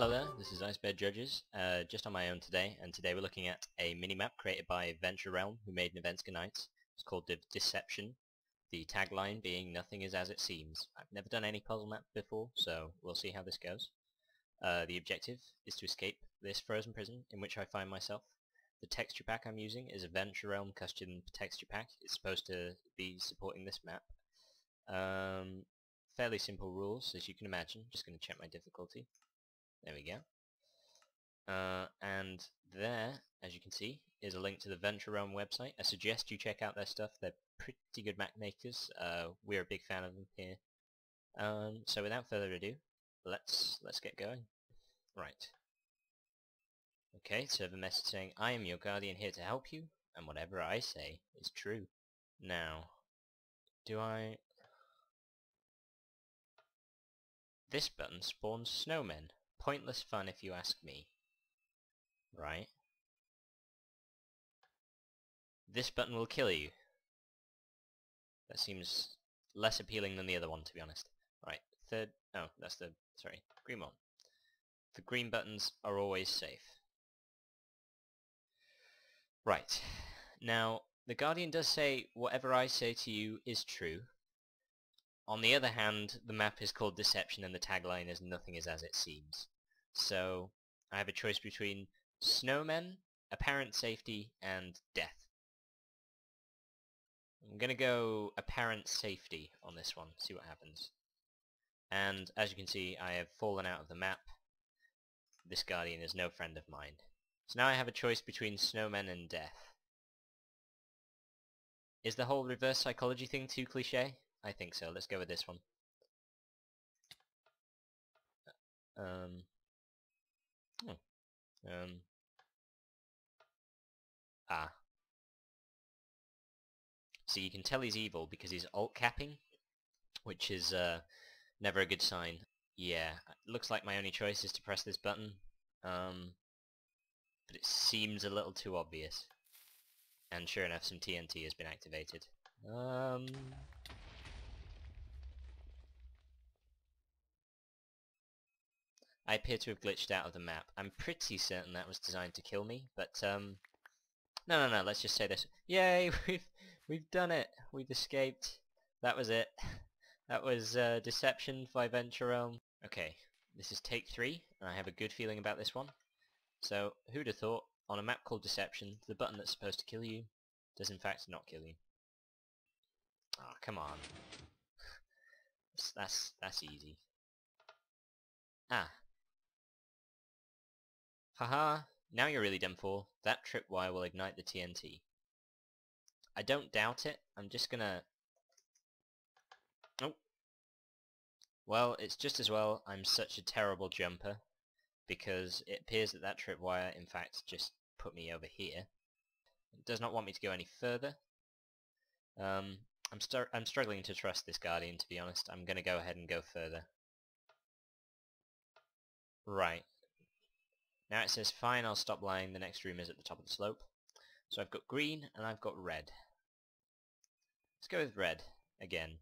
Hello there, this is IceBear Judges, just on my own today, and today we're looking at a minimap created by Venture Realm, who made Nivenska Knights. It's called Deception, the tagline being "Nothing is as it seems." I've never done any puzzle map before, so we'll see how this goes. The objective is to escape this frozen prison in which I find myself. The texture pack I'm using is a Venture Realm custom texture pack. It's supposed to be supporting this map. Fairly simple rules, as you can imagine. Just going to check my difficulty. There we go. And there, as you can see, is a link to the Venture Realm website. I suggest you check out their stuff. They're pretty good map makers. We're a big fan of them here. So without further ado, let's get going. Right. Okay, serve a message saying, "I am your guardian here to help you, and whatever I say is true." Now, this button spawns snowmen. Pointless fun if you ask me. Right. This button will kill you. That seems less appealing than the other one, to be honest. Right, green one. The green buttons are always safe. Right. Now, the Guardian does say, "Whatever I say to you is true." On the other hand, the map is called Deception and the tagline is "Nothing is as it seems." So, I have a choice between snowmen, apparent safety, and death. I'm gonna go apparent safety on this one, see what happens. And, as you can see, I have fallen out of the map. This guardian is no friend of mine. So now I have a choice between snowmen and death. Is the whole reverse psychology thing too cliché? I think so. Let's go with this one. So you can tell he's evil because he's alt-capping, which is never a good sign. Yeah, it looks like my only choice is to press this button, but it seems a little too obvious. And sure enough, some TNT has been activated. I appear to have glitched out of the map. I'm pretty certain that was designed to kill me, but no, let's just say this. Yay, we've done it. We've escaped. That was it. That was Deception by Venture Realm. Okay, this is take 3, and I have a good feeling about this one. So, who'd have thought, on a map called Deception, the button that's supposed to kill you does in fact not kill you. Ah, come on. That's easy. Ah. Haha, now you're really done for. That tripwire will ignite the TNT. I don't doubt it. I'm just gonna... Nope. Well, it's just as well I'm such a terrible jumper, because it appears that tripwire in fact just put me over here. It does not want me to go any further. I'm struggling to trust this guardian, to be honest. I'm gonna go ahead and go further. Right. Now it says, "Fine, I'll stop lying, the next room is at the top of the slope." So I've got green and I've got red. Let's go with red again.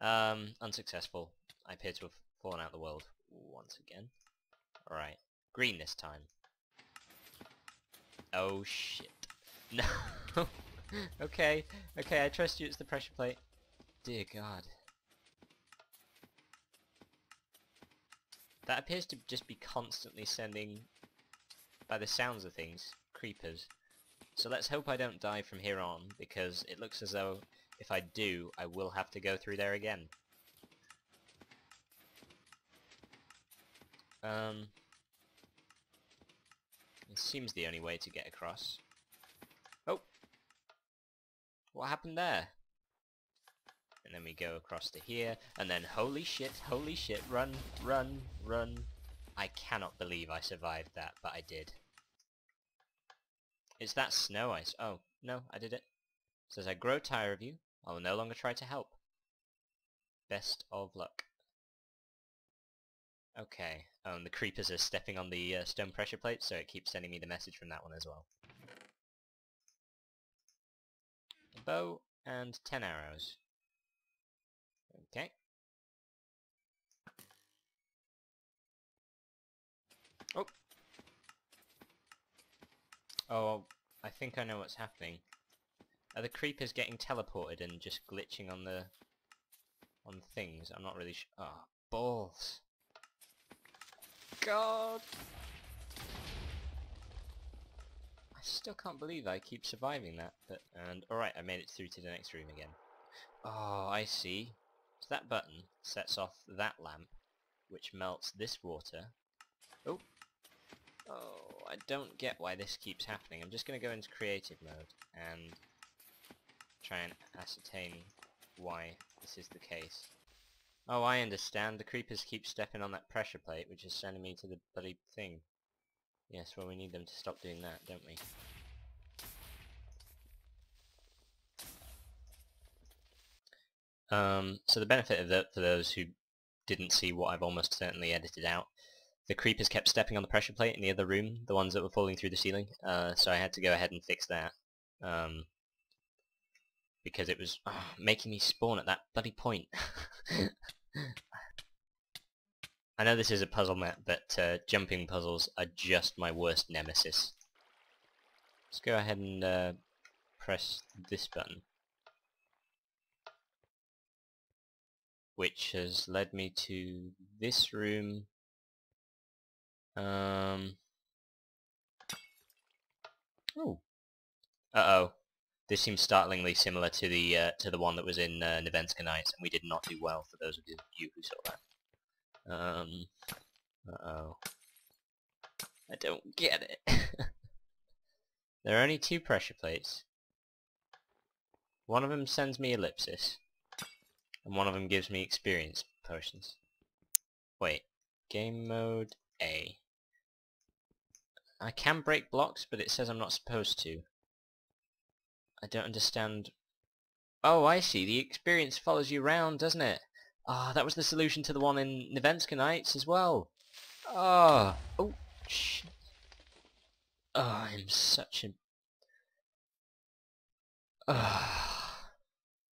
Unsuccessful. I appear to have fallen out of the world once again. Alright, green this time. Oh shit. No! Okay, I trust you, it's the pressure plate. Dear God. That appears to just be constantly sending, by the sounds of things, creepers. So let's hope I don't die from here on, because it looks as though if I do, I will have to go through there again. It seems the only way to get across. Oh! What happened there? And then we go across to here, and then holy shit, run, run, run. I cannot believe I survived that, but I did. It's that snow ice. Oh, no, I did it. It says, "I grow tired of you. I will no longer try to help. Best of luck." Okay, and the creepers are stepping on the stone pressure plate, so it keeps sending me the message from that one as well. A bow and 10 arrows. Okay. Oh! Oh, I think I know what's happening. Are the creepers getting teleported and just glitching on the... on things? I'm not really sure. Oh, balls! God! I still can't believe I keep surviving that. And alright, I made it through to the next room again. Oh, I see. So that button sets off that lamp, which melts this water. Oh! Oh, I don't get why this keeps happening. I'm just going to go into creative mode and try and ascertain why this is the case. Oh, I understand. The creepers keep stepping on that pressure plate, which is sending me to the bloody thing. Yes, well, we need them to stop doing that, don't we? So the benefit of that, for those who didn't see what I've almost certainly edited out, the creepers kept stepping on the pressure plate in the other room, the ones that were falling through the ceiling, so I had to go ahead and fix that, because it was making me spawn at that bloody point. I know this is a puzzle map, but jumping puzzles are just my worst nemesis. Let's go ahead and press this button, which has led me to this room. Oh. Uh-oh. This seems startlingly similar to the one that was in Nivenska Knights, and we did not do well, for those of you who saw that. Uh-oh. I don't get it. There are only two pressure plates. One of them sends me ellipsis, and one of them gives me experience potions. Wait. Game mode A. I can break blocks, but it says I'm not supposed to. I don't understand. Oh, I see. The experience follows you round, doesn't it? Ah, oh, that was the solution to the one in Nivenska Knights as well. Oh, oh, shit. Oh, I'm such a... Oh.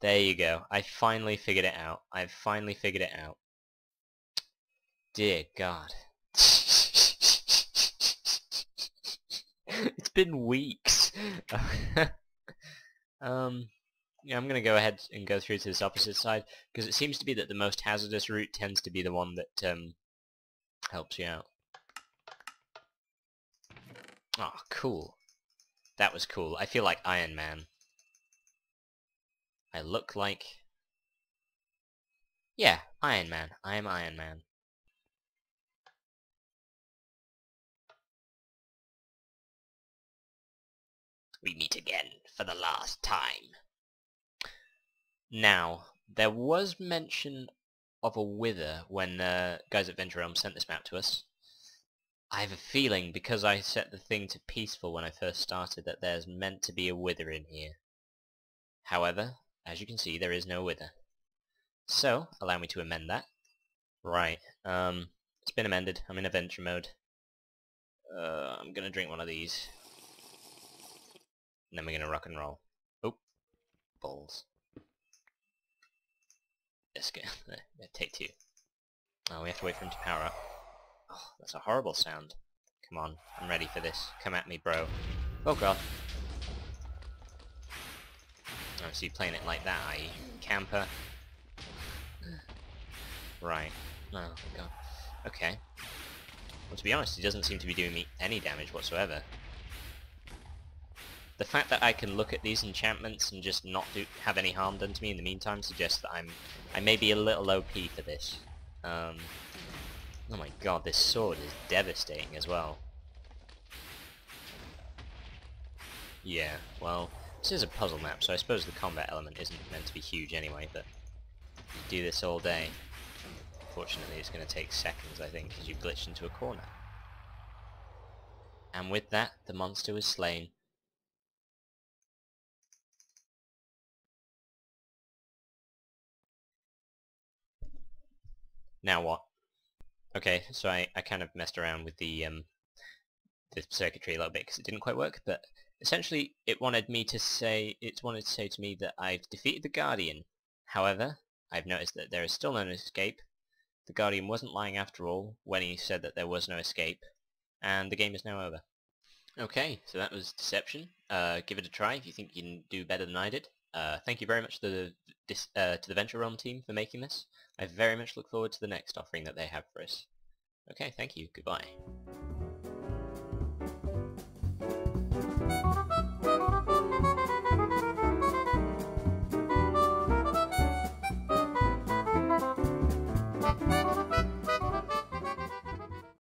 There you go. I finally figured it out. I've finally figured it out. Dear God. It's been weeks. Yeah, I'm going to go ahead and go through to this opposite side, because it seems to be that the most hazardous route tends to be the one that helps you out. Ah, oh, cool. That was cool. I feel like Iron Man. I look like... Yeah, Iron Man. I am Iron Man. We meet again for the last time. Now, there was mention of a wither when the guys at Venture Realm sent this map to us. I have a feeling, because I set the thing to peaceful when I first started, that there's meant to be a wither in here. However, as you can see, there is no wither. So, allow me to amend that. Right, it's been amended. I'm in adventure mode. I'm gonna drink one of these. And then we're gonna rock and roll. Oh, balls. Let's go. Take two. Oh, we have to wait for him to power up. Oh, that's a horrible sound. Come on, I'm ready for this. Come at me, bro. Oh god. Oh, so you're playing it like that, i.e. camper. Right. Oh god. Okay. Well, to be honest, he doesn't seem to be doing me any damage whatsoever. The fact that I can look at these enchantments and just not have any harm done to me in the meantime suggests that I may be a little OP for this. Oh my god, this sword is devastating as well. Yeah, well, this is a puzzle map, so I suppose the combat element isn't meant to be huge anyway, but you do this all day. Fortunately, it's going to take seconds, I think, because you glitched into a corner. And with that, the monster was slain. Now what? Okay, so I kind of messed around with the circuitry a little bit because it didn't quite work, but essentially it wanted to say to me that I've defeated the Guardian. However, I've noticed that there is still no escape. The Guardian wasn't lying after all when he said that there was no escape. and the game is now over. Okay, so that was Deception. Give it a try if you think you can do better than I did. Thank you very much to the Venture Realm team for making this. I very much look forward to the next offering that they have for us. Okay, thank you. Goodbye.